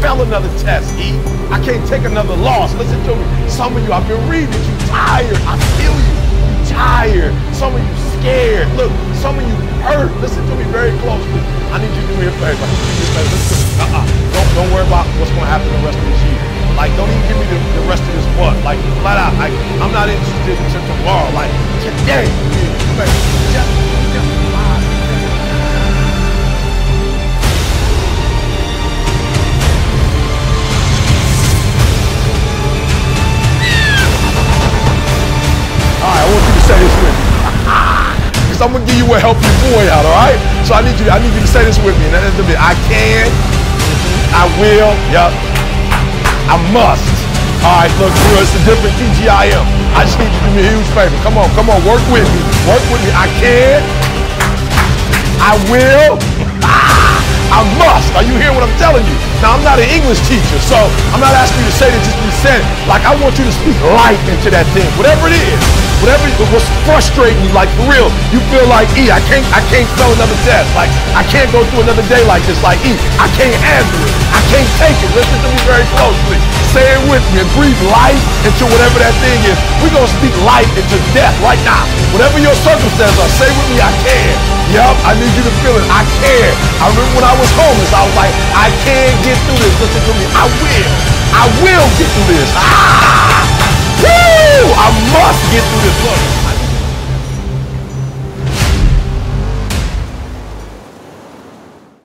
fail another test, E. I can't take another loss. Listen to me. Some of you, I've been reading it. You're tired. I feel you. You're tired. Some of you scared. Look, some of you hurt. Listen to me very closely. I need you to do me a favor. Don't worry about what's going to happen the rest of this year. Like, don't even give me the rest of this month. Like, flat out. Like, I'm not interested until tomorrow. Like, today. Just I'm gonna give you a help your boy out, all right? So I need you to say this with me. And that's it. I can, I will, yep, I must. All right, look, bro, it's a different TGIM. I just need you to do me a huge favor. Come on, come on, work with me. Work with me. I can, I will, I must. Are you hearing what I'm telling you? Now, I'm not an English teacher, so I'm not asking you to say that just be said. Like, I want you to speak life into that thing, whatever it is. Whatever was frustrating you, like for real, you feel like, E, I can't fail another test. Like, I can't go through another day like this. Like, E, I can't answer it. I can't take it. Listen to me very closely. Say it with me and breathe life into whatever that thing is. We're going to speak life into death right now. Whatever your circumstances are, say with me, I can. Yup, I need you to feel it. I can. I remember when I was homeless, I was like, I can get through this. Listen to me. I will. I will get through this. Ah! Woo! I must get through this. Look.